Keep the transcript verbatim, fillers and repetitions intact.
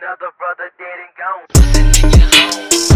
another brother dead and gone.